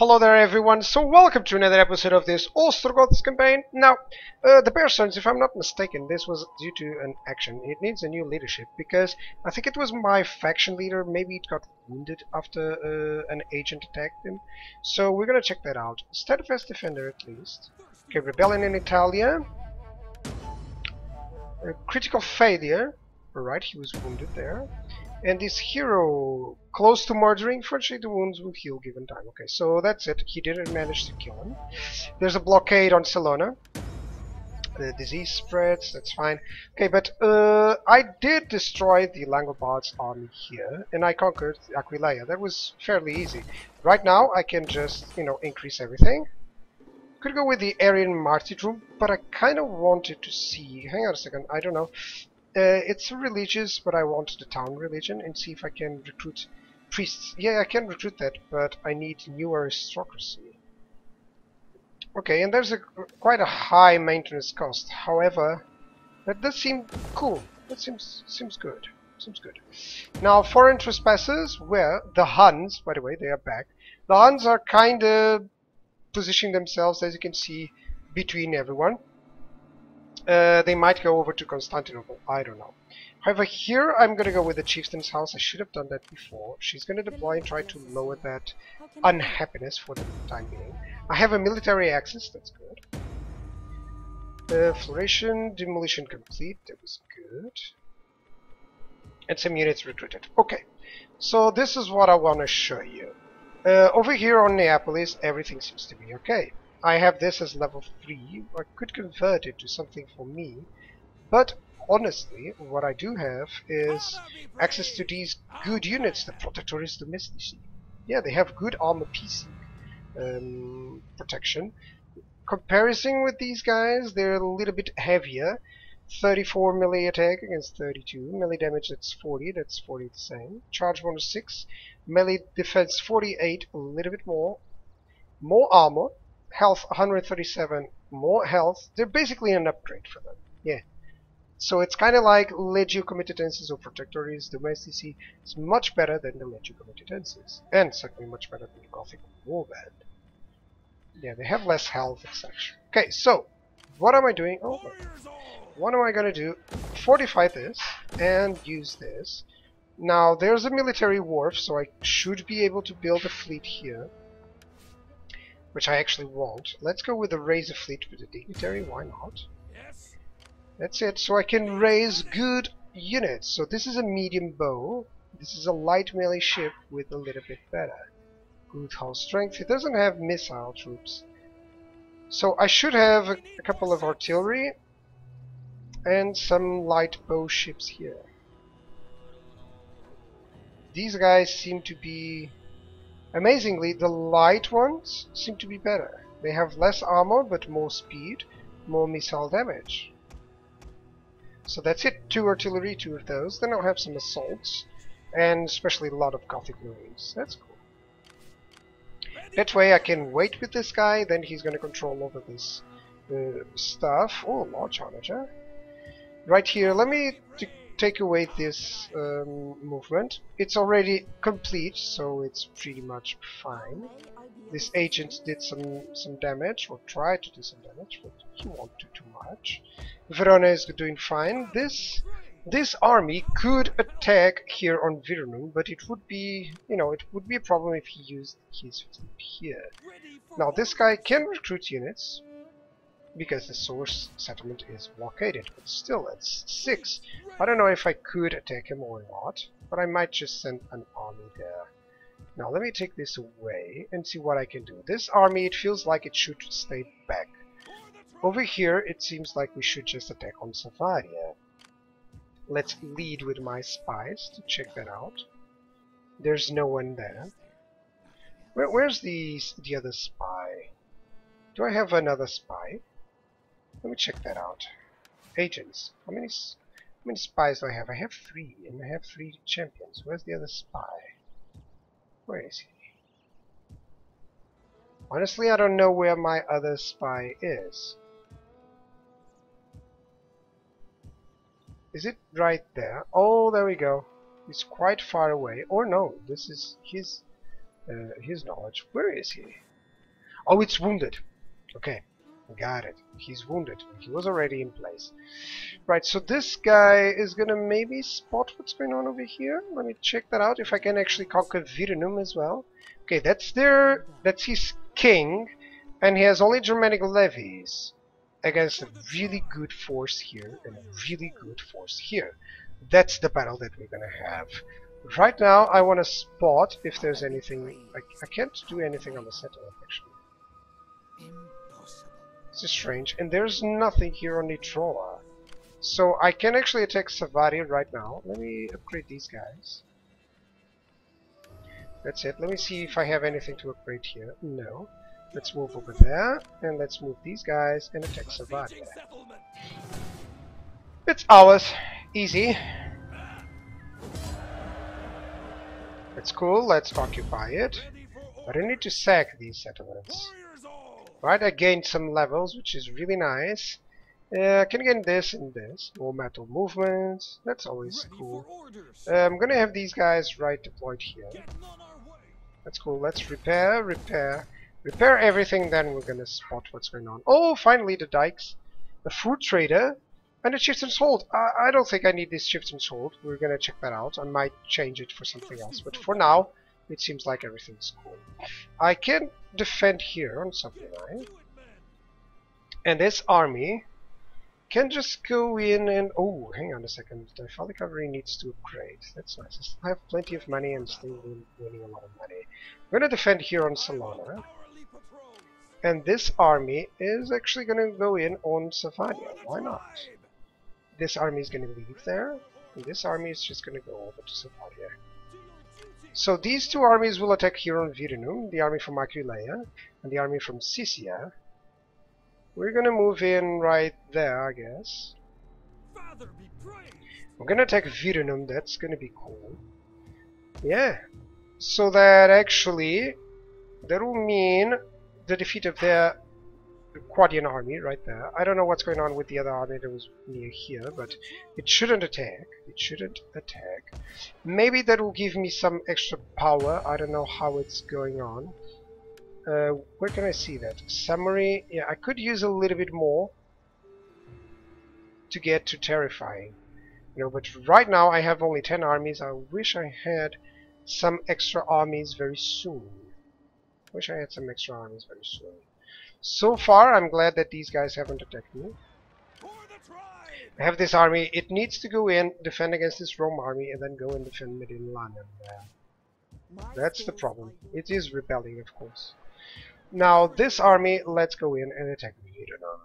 Hello there everyone, so welcome to another episode of this Ostrogoths campaign. Now, the Bearsons, if I'm not mistaken, this was due to an action. It needs a new leadership, because I think it was my faction leader, maybe it got wounded after an agent attacked him. So we're gonna check that out. Steadfast Defender at least. Okay, Rebellion in Italia. Critical Failure. Alright, he was wounded there. And this hero, close to murdering, fortunately the wounds will heal given time. Okay, so that's it. He didn't manage to kill him. There's a blockade on Salona. The disease spreads, that's fine. Okay, but I did destroy the Langobards army here, and I conquered Aquileia. That was fairly easy. Right now, I can just, you know, increase everything. Could go with the Aryan Martyrdom, but I kind of wanted to see... Hang on a second, I don't know. It's religious, but I want the town religion and see if I can recruit priests. Yeah, I can recruit that, but I need new aristocracy. Okay, and there's quite a high maintenance cost. However, that does seem cool. That seems good. Seems good. Now, foreign trespasses, where the Huns, by the way, they are back. The Huns are kind of positioning themselves, as you can see, between everyone. They might go over to Constantinople, I don't know. However, here I'm gonna go with the chieftain's house. I should have done that before. She's gonna deploy and try to lower that unhappiness for the time being. I have a military access, that's good. Fluoration, demolition complete, that was good. And some units recruited. Okay, so this is what I wanna show you. Over here on Neapolis, everything seems to be okay. I have this as level 3, I could convert it to something for me, but honestly what I do have is access to these good units, the Protectoris Domestici. Yeah, they have good armor piercing protection. Comparison with these guys, they're a little bit heavier, 34 melee attack against 32, melee damage that's 40 the same, charge bonus 6, melee defense 48, a little bit more armor. Health 137, more health. They're basically an upgrade for them. Yeah. So it's kind of like Legio Comitatenses or Protectoris Domestici. It's much better than the Legio Comitatenses. And certainly much better than the Gothic Warband. Yeah, they have less health, etc. Okay, so what am I doing? Oh, what am I gonna do? Fortify this and use this. Now there's a military wharf, so I should be able to build a fleet here. Which I actually want. Let's go with the Razor Fleet with the Dignitary, why not? Yes. That's it, so I can raise good units. So this is a medium bow, this is a light melee ship with a little bit better. Good hull strength, it doesn't have missile troops. So I should have a couple of artillery and some light bow ships here. These guys seem to be... Amazingly, the light ones seem to be better. They have less armor, but more speed, more missile damage. So that's it. 2 artillery, 2 of those. Then I'll have some assaults, and especially a lot of Gothic Marines. That's cool. That way I can wait with this guy, then he's going to control over this stuff. Oh, large harnager. Right here, let me... take away this movement. It's already complete, so it's pretty much fine. This agent did some damage, or tried to do some damage, but he won't do too much. Verona is doing fine. This army could attack here on Virunum, but it would be, you know, it would be a problem if he used his fleet here. Now this guy can recruit units, because the source settlement is blockaded, but still, it's 6. I don't know if I could attack him or not, but I might just send an army there. Now, let me take this away and see what I can do. This army, it feels like it should stay back. Over here, it seems like we should just attack on Savaria. Let's lead with my spies to check that out. There's no one there. Where's the other spy? Do I have another spy? Let me check that out. Agents. How many spies do I have? I have 3, and I have 3 champions. Where's the other spy? Where is he? Honestly, I don't know where my other spy is. Is it right there? Oh, there we go. He's quite far away. Or no, this is his knowledge. Where is he? Oh, it's wounded. Okay, got it. He's wounded. He was already in place. Right, so this guy is gonna maybe spot what's going on over here. Let me check that out, if I can actually conquer Virunum as well. Okay, that's their... that's his king, and he has only Germanic levies against a really good force here and a really good force here. That's the battle that we're gonna have. Right now, I want to spot if there's anything... I can't do anything on the settlement, actually. This is strange. And there's nothing here on Nithrawa. So I can actually attack Savaria right now. Let me upgrade these guys. That's it. Let me see if I have anything to upgrade here. No. Let's move over there. And let's move these guys and attack Savaria. It's ours. Easy. It's cool, let's occupy it. But I need to sack these settlements. Right, I gained some levels, which is really nice. I can gain this and this. More metal movement, that's always cool. I'm gonna have these guys right deployed here. That's cool, let's repair, repair. Repair everything, then we're gonna spot what's going on. Oh, finally the dykes. The fruit trader. And a chieftain's hold. I don't think I need this chieftain's hold. We're gonna check that out. I might change it for something else. But for now, it seems like everything's cool. I can defend here on something, right? And this army can just go in and... oh, hang on a second. The Diphalic Cavalry needs to upgrade. That's nice. I still have plenty of money and still winning a lot of money. I'm gonna defend here on Salona. And this army is actually gonna go in on Savaria. Why not? This army is going to leave there, and this army is just going to go over to Savaria. So these two armies will attack here on Virunum, the army from Aquileia and the army from Sisia. We're going to move in right there, I guess. We're going to attack Virunum, that's going to be cool. Yeah, so that actually, that will mean the defeat of their Quadian army right there. I don't know what's going on with the other army that was near here, but it shouldn't attack. It shouldn't attack. Maybe that will give me some extra power. I don't know how it's going on. Where can I see that? Summary. Yeah, I could use a little bit more to get to terrifying. You know, but right now I have only 10 armies. I wish I had some extra armies very soon. So far, I'm glad that these guys haven't attacked me. I have this army. It needs to go in, defend against this Rome army, and then go and defend Medinlanum. That's the problem. It is rebelling, of course. Now, this army, let's go in and attack Medinlanum.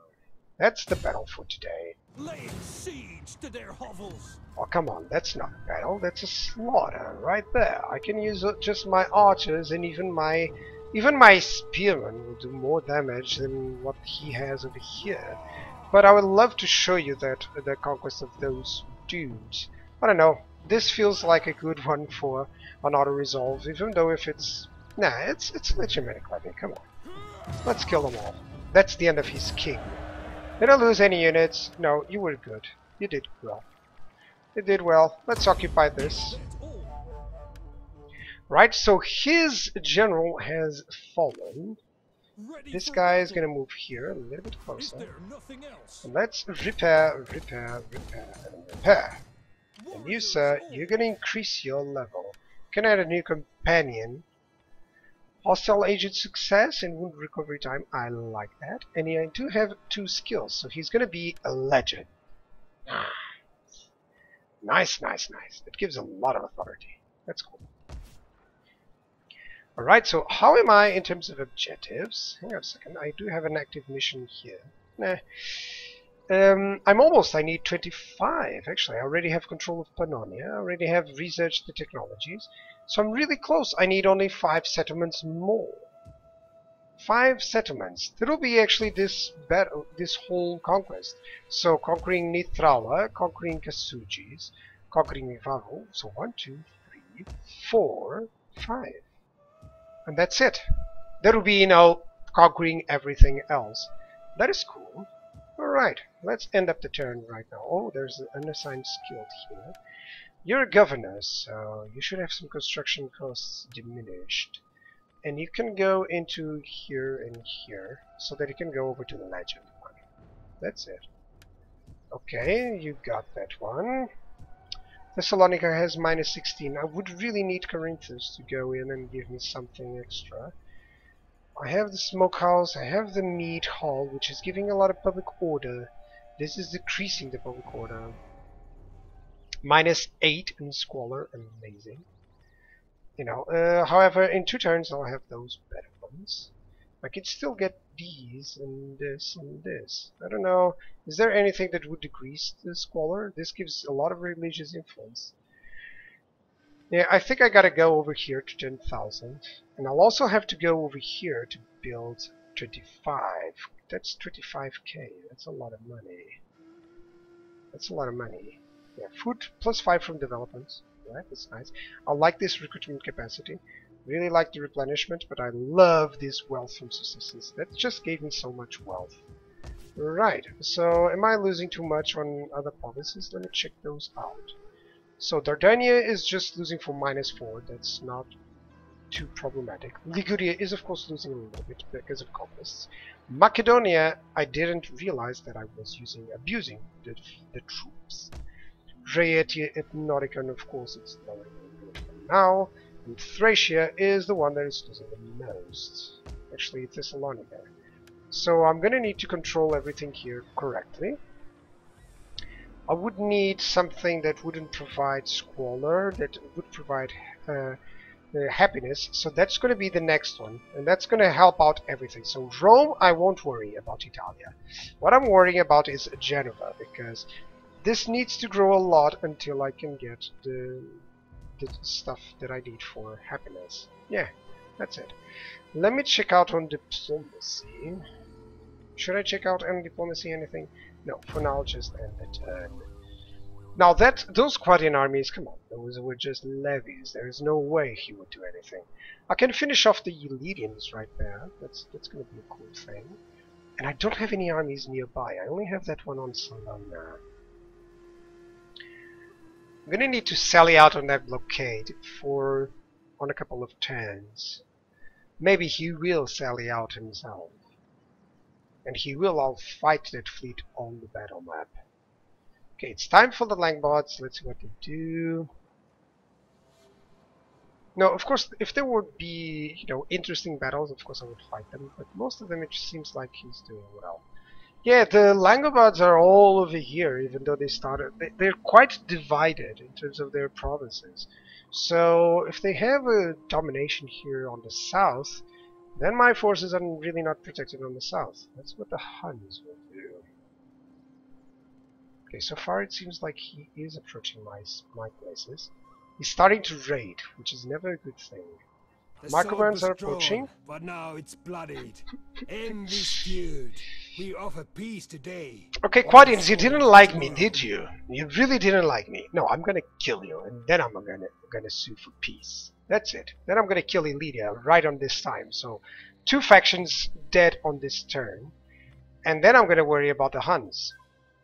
That's the battle for today. Laying siege to their hovels. Oh, come on. That's not a battle. That's a slaughter right there. I can use just my archers and even my... even my spearman will do more damage than what he has over here. But I would love to show you that the conquest of those dudes. I don't know. This feels like a good one for an auto-resolve, even though if it's... nah, it's legitimate, I mean, come on. Let's kill them all. That's the end of his king. Did I lose any units? No, you were good. You did well. You did well. Let's occupy this. Right, so his general has fallen. This guy is gonna move here a little bit closer. And let's repair, repair, repair, and repair. And you, sir, you're gonna increase your level. Can I add a new companion? Hostile agent success and wound recovery time. I like that. And I do have 2 skills, so he's gonna be a legend. Nice, nice, nice. That gives a lot of authority. That's cool. Alright, so how am I in terms of objectives? Hang on a second, I do have an active mission here. Nah. I'm almost, I need 25, actually. I already have control of Pannonia, I already have researched the technologies. So I'm really close, I need only 5 settlements more. 5 settlements. That'll be actually this battle, this whole conquest. So conquering Nithrawa, conquering Kasujis, conquering Ivaro. So 1, 2, 3, 4, 5. And that's it. That'll be, you know, conquering everything else. That is cool. Alright, let's end up the turn right now. Oh, there's an unassigned skill here. You're a governor, so you should have some construction costs diminished. And you can go into here and here, so that you can go over to the legend one. That's it. Okay, you got that one. Thessalonica has minus 16. I would really need Corinthus to go in and give me something extra. I have the smokehouse, I have the meat hall, which is giving a lot of public order. This is decreasing the public order. Minus 8 in squalor, amazing. You know, however, in 2 turns I'll have those better ones. I could still get these and this and this. I don't know, is there anything that would decrease the squalor? This gives a lot of religious influence. Yeah, I think I gotta go over here to 10,000. And I'll also have to go over here to build 25. That's 25k. That's a lot of money. That's a lot of money. Yeah, food plus 5 from development. Right, that's nice. I like this recruitment capacity. Really like the replenishment, but I love this wealth from subsistence. That just gave me so much wealth. Right, so am I losing too much on other provinces? Let me check those out. So Dardania is just losing for -4. That's not too problematic. Liguria is of course losing a little bit because of conquests. Macedonia, I didn't realize that I was abusing the troops. Raetia Etnoricon, of course, it's lowering now. And Thracia is the one that is losing the most. Actually, Thessalonica. So I'm gonna need to control everything here correctly. I would need something that wouldn't provide squalor, that would provide happiness. So that's gonna be the next one, and that's gonna help out everything. So Rome, I won't worry about Italia. What I'm worrying about is Genova, because this needs to grow a lot until I can get the stuff that I need for happiness. Yeah, that's it. Let me check out on diplomacy. Should I check out on diplomacy anything? No, for now I'll just end the turn. Now those Quadian armies, come on, those were just levies. There is no way he would do anything. I can finish off the Illyrians right there. That's gonna be a cool thing. And I don't have any armies nearby. I only have that one on Salona. I'm gonna need to sally out on that blockade on a couple of turns. Maybe he will sally out himself, and he will outfight that fleet on the battle map. Okay, it's time for the Langobards. Let's see what they do. Now, of course, if there would be, you know, interesting battles, of course I would fight them. But most of them, it just seems like he's doing well. Yeah, the Langobards are all over here, even though they started... They're quite divided in terms of their provinces. So, if they have a domination here on the south, then my forces are really not protected on the south. That's what the Huns will do. Okay, so far it seems like he is approaching my places. He's starting to raid, which is never a good thing. Marcomanni are approaching. But now it's bloodied. End this feud. We offer peace today. Okay, Quadians, you didn't like me, did you? You really didn't like me. No, I'm gonna kill you, and then I'm gonna sue for peace. That's it. Then I'm gonna kill Illyria right on this time. So, 2 factions dead on this turn, and then I'm gonna worry about the Huns.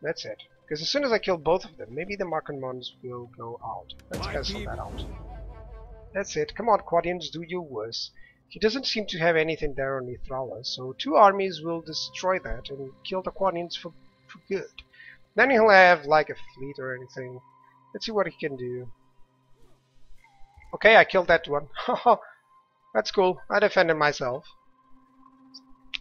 That's it. Because as soon as I kill both of them, maybe the Marcomanni will go out. Let's cancel that out. That's it. Come on, Quadians, do your worst. He doesn't seem to have anything there on Nithrawa, so 2 armies will destroy that and kill the Quadians for good. Then he'll have like a fleet or anything. Let's see what he can do. Okay, I killed that one. That's cool. I defended myself.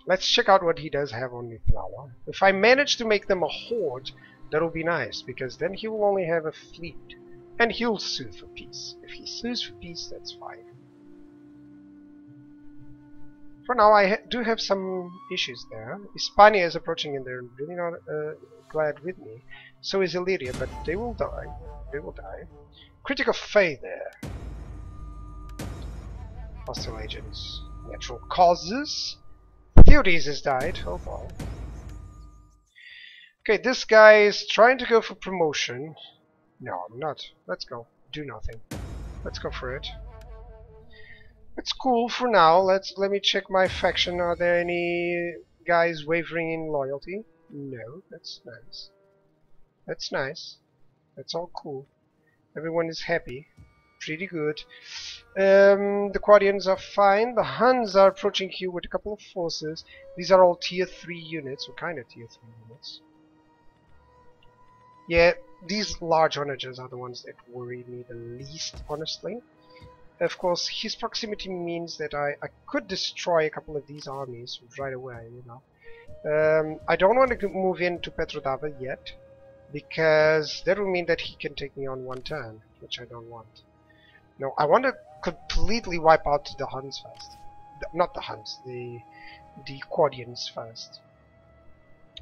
Let's check out what he does have on Nithrawa. If I manage to make them a horde, that'll be nice, because then he will only have a fleet. And he'll sue for peace. If he sues for peace, that's fine. For now, I do have some issues there. Hispania is approaching and they're really not glad with me. So is Illyria, but they will die. They will die. Critical Failure. Hostile agents. Natural causes. Theodes has died. Oh wow. Okay, this guy is trying to go for promotion. No, I'm not. Let's go. Do nothing. Let's go for it. It's cool for now. Let me check my faction. Are there any guys wavering in loyalty? No, that's nice. That's nice. That's all cool. Everyone is happy. pretty good. The Quadians are fine. The Huns are approaching here with a couple of forces. These are all tier 3 units, or kind of tier 3 units. Yeah, these large onagers are the ones that worry me the least, honestly. Of course, his proximity means that I could destroy a couple of these armies right away, you know. I don't want to move into Petrodava yet, because that will mean that he can take me on one turn, which I don't want. No, I want to completely wipe out the Huns first. Not the Huns, the Quadians first.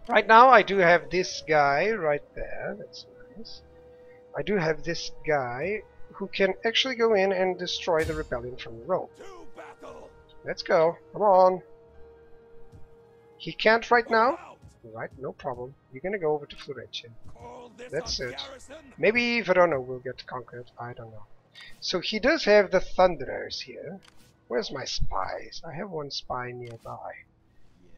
Right now I do have this guy right there, that's nice. I do have this guy who can actually go in and destroy the rebellion from Rome. Let's go, come on. He can't right now? Right, no problem. You're gonna go over to Fluoration. That's it. Maybe Verona will get conquered, I don't know. So he does have the Thunderers here. Where's my spies? I have one spy nearby.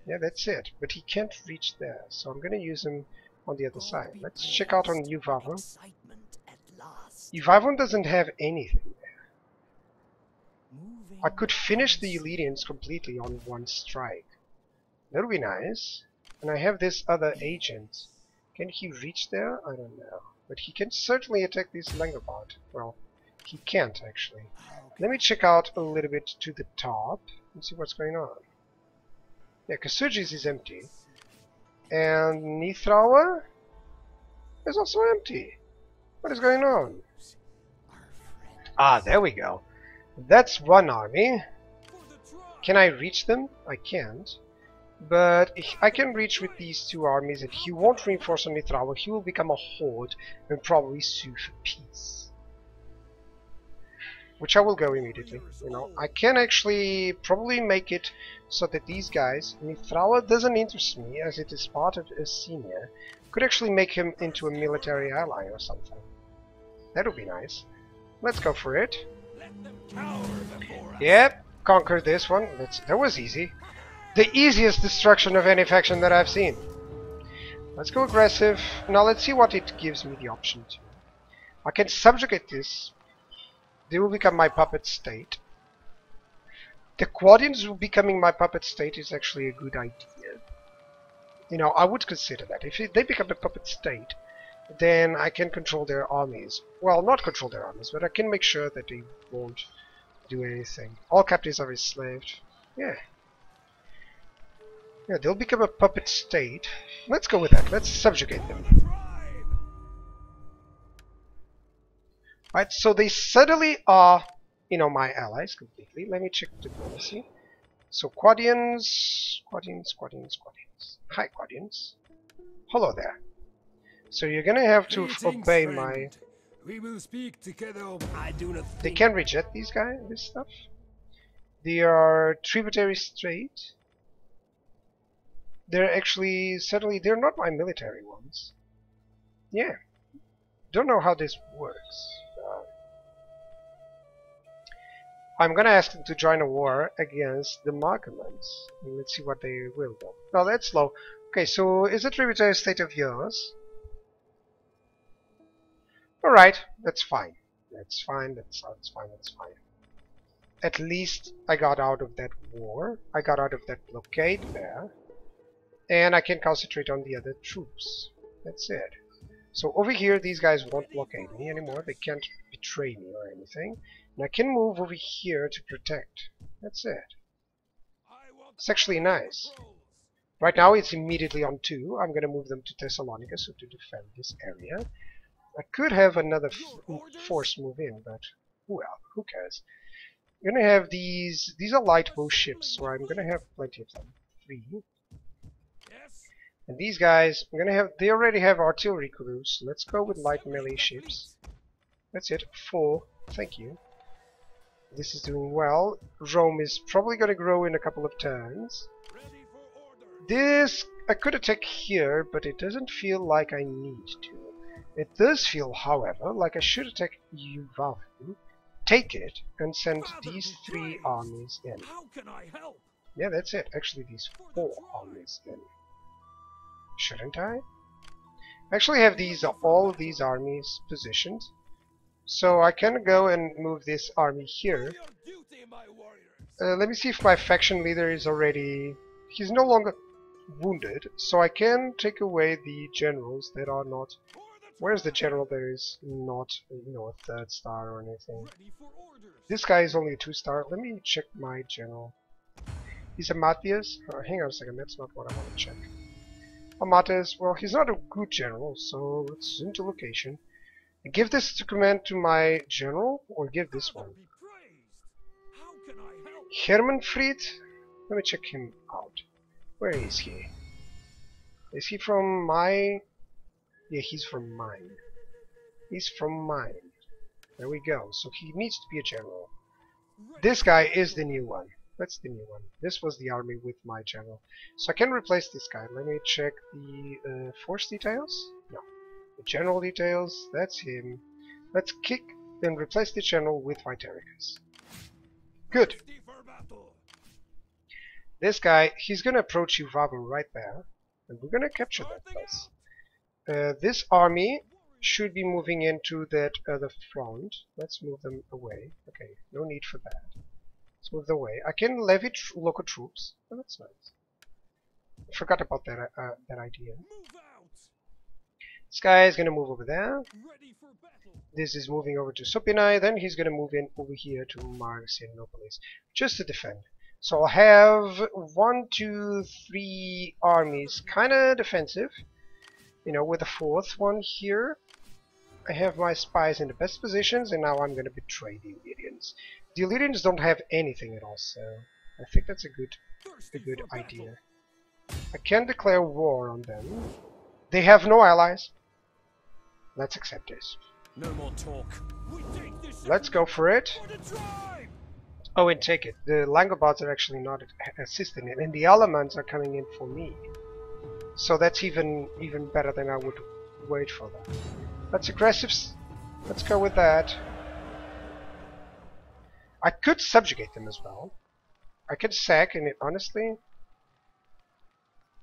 Yeah, that's it. But he can't reach there, so I'm gonna use him on the other side. Let's check out on Ivaro. Ivaro doesn't have anything there. I could finish the Illyrians completely on one strike. That'll be nice. And I have this other agent. Can he reach there? I don't know. But he can certainly attack this Langobard. Well, he can't actually. Let me check out a little bit to the top and see what's going on. Yeah, Kasujis is empty. And Nithrawa is also empty. What is going on? Ah, there we go. That's one army. Can I reach them? I can't. But I can reach with these two armies, and he won't reinforce on Nithrawa. He will become a horde and probably sue for peace. Which I will go immediately, you know. I can actually probably make it so that these guys, Nithrawa doesn't interest me as it is part of a senior, could actually make him into a military ally or something. That would be nice. Let's go for it. Yep, conquer this one. That was easy. The easiest destruction of any faction that I've seen. Let's go aggressive. Now let's see what it gives me the option to. I can subjugate this. They will become my puppet state. The Quadians becoming my puppet state is actually a good idea. You know, I would consider that. If they become a puppet state, then I can control their armies. Well, not control their armies, but I can make sure that they won't do anything. All captives are enslaved. Yeah. Yeah, they'll become a puppet state. Let's go with that. Let's subjugate them. Right, so they suddenly are, you know, my allies completely. Let me check the policy. So Quadians. Hi, Quadians. Hello there. So you're gonna have to obey my... We will speak together. I do not think they can reject these guys, this stuff. They are tributary state. They're actually, certainly, they're not my military ones. Yeah. Don't know how this works. I'm gonna ask them to join a war against the Marcomanni. Let's see what they will do. No, that's low. Okay, so is it tributary state of yours? Alright, that's fine. That's fine, that's fine. At least I got out of that war. I got out of that blockade there. And I can concentrate on the other troops. That's it. So over here, these guys won't blockade me anymore. They can't betray me or anything. And I can move over here to protect. That's it. It's actually nice. Right now, it's immediately on 2. I'm going to move them to Thessalonica, so to defend this area. I could have another force move in, but well, who cares? I'm going to have these. These are light bow ships, so I'm going to have plenty of them. 3. And these guys, I'm gonna have, they already have artillery crews. So let's go with light melee ships. That's it. 4. Thank you. This is doing well. Rome is probably gonna grow in a couple of turns. This I could attack here, but it doesn't feel like I need to. It does feel, however, like I should attack Uvalhu, take it, and send these 3 armies in. Yeah, that's it. Actually, these 4 armies in. Shouldn't I? I actually have all of these armies positioned, So I can go and move this army here. Let me see if my faction leader is already... He's no longer wounded, so I can take away the generals that are not... Where's the general that is not, you know, a 3rd star or anything? This guy is only a 2-star. Let me check my general. He's a Matthias. Oh, hang on a second, that's not what I want to check. A Matthias, well, he's not a good general, so let's zoom to location. I give this to command to my general, or give this one. Hermanfried? Let me check him out. Where is he? Is he from my... Yeah, he's from mine. He's from mine. There we go. So he needs to be a general. This guy is the new one. That's the new one. This was the army with my general. So I can replace this guy. Let me check the force details. No. The general details. That's him. Let's kick and replace the general with Vitericus. Good. This guy, he's gonna approach Ivaro right there, and we're gonna capture that place. This army should be moving into that other front. Let's move them away. Okay, no need for that. Let's move them away. I can levy local troops. Oh, that's nice. I forgot about that that idea. This guy is gonna move over there. This is moving over to Supinae. Then he's gonna move in over here to Mars and Neapolis, just to defend. So I'll have 1, 2, 3 armies, kind of defensive. You know, with the 4th one here, I have my spies in the best positions, and now I'm gonna betray the Illyrians. The Illyrians don't have anything at all, so I think that's a good idea. I can declare war on them. They have no allies. Let's accept this. No more talk. Let's go for it. Oh, and take it. The Langobards are actually not assisting it, and the Alamans are coming in for me. So that's even better than I would wait for that. That's aggressive. Let's go with that. I could subjugate them as well. I could sack, and it honestly...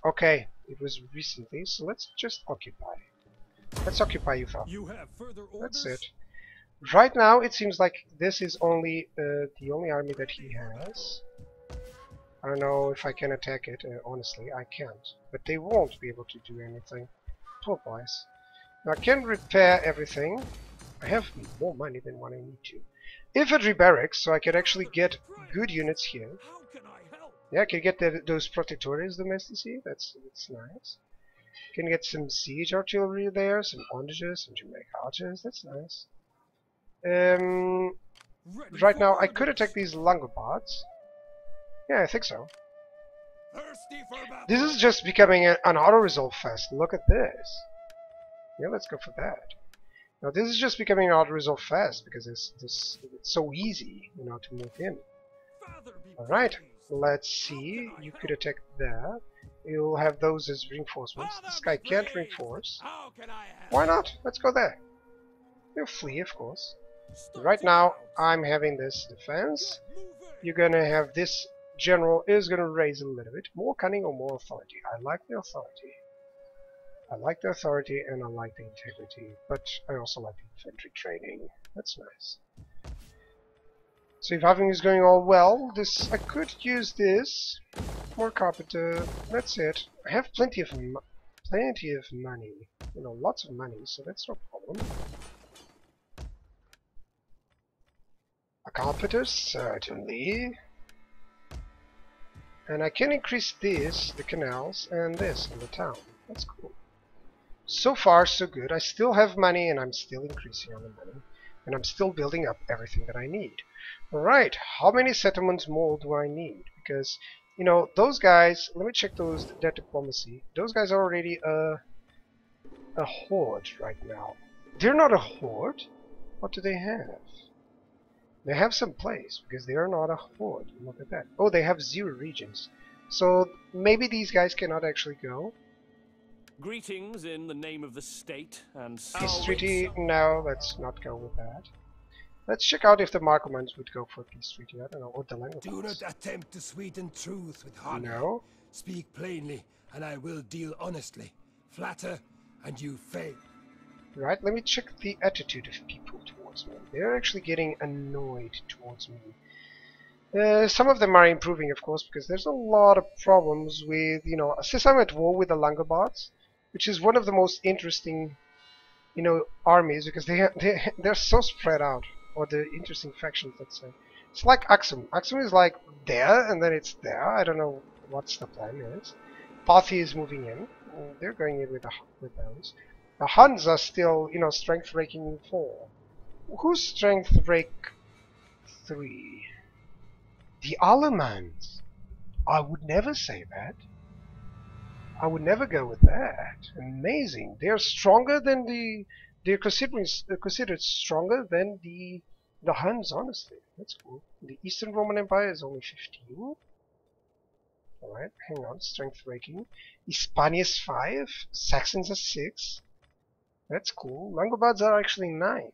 Okay, it was recently, so let's just occupy. Let's occupy you for. That's it. Right now, it seems like this is only the only army that he has. I don't know if I can attack it, honestly, I can't. But they won't be able to do anything. Poor boys. Now, I can repair everything. I have more money than what I need to. Infantry barracks, so I can actually get good units here. Yeah, I can get those Protectoris Domestici, that's nice. Can get some siege artillery there, some ondages, some Germanic archers, that's nice. Right now, I could attack these Langobards. Yeah, I think so. This is just becoming an auto-resolve fest. Look at this. Yeah, let's go for that. Now, this is just becoming an auto-resolve fest because it's so easy, you know, to move in. Alright, let's see. You could attack there. You'll have those as reinforcements. This guy can't reinforce. Why not? Let's go there. You'll flee, of course. Right now, I'm having this defense. You're gonna have this general is gonna raise a little bit. More cunning or more authority? I like the authority. I like the authority and I like the integrity. But I also like the infantry training. That's nice. So if everything is going all well, this I could use this. More carpenter. That's it. I have plenty of money. You know, lots of money, so that's no problem. A carpenter, certainly. And I can increase this, the canals, and this, in the town. That's cool. So far, so good. I still have money, and I'm still increasing on the money. And I'm still building up everything that I need. Alright, how many settlements more do I need? Because, you know, those guys... Let me check that diplomacy. Those guys are already a horde right now. They're not a horde. What do they have? They have some place, because they are not a horde. Look at that. Oh, they have 0 regions. So, maybe these guys cannot actually go. Greetings in the name of the state and... Peace treaty? No, let's not go with that. Let's check out if the Marcomanni would go for peace treaty. I don't know, or the language. Do not attempt to sweeten truth with honor. No. Speak plainly, and I will deal honestly. Flatter, and you fail. Right, let me check the attitude of people towards towards me. They're actually getting annoyed towards me. Some of them are improving, of course, because there's a lot of problems with, you know, since I'm at war with the Langobards, which is one of the most interesting, you know, armies, because they're so spread out, or the interesting factions, let's say. It's like Axum. Axum is like there, and then it's there. I don't know what's the plan is. Parthi is moving in. They're going in with those. The Huns are still, you know, strength raking 4. Who's strength rake 3? The Alamans. I would never say that. I would never go with that. Amazing. They're stronger than the... They're considered stronger than the Huns, honestly. That's cool. The Eastern Roman Empire is only 15. Alright, hang on. Strength raking. Hispania's 5. Saxons are 6. That's cool. Langobards are actually 9.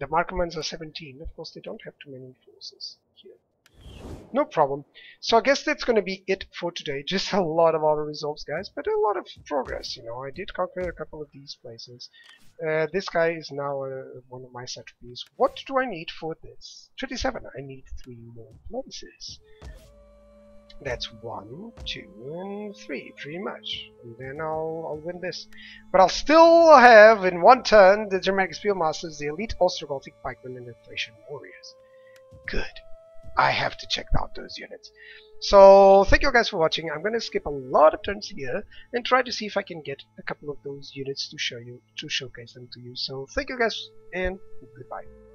The Marcomanni are 17. Of course, they don't have too many forces. No problem. So I guess that's going to be it for today. Just a lot of auto resolves, guys, but a lot of progress. You know, I did conquer a couple of these places. This guy is now one of my satrapies. What do I need for this? 27. I need 3 more places. That's 1, 2, and 3, pretty much. And then I'll win this. But I'll still have, in one turn, the Germanic Spearmasters, the elite Ostrogothic pikemen, and the Thracian warriors. Good. I have to check out those units. So thank you guys for watching. I'm going to skip a lot of turns here and try to see if I can get a couple of those units to showcase them to you. So thank you guys and goodbye.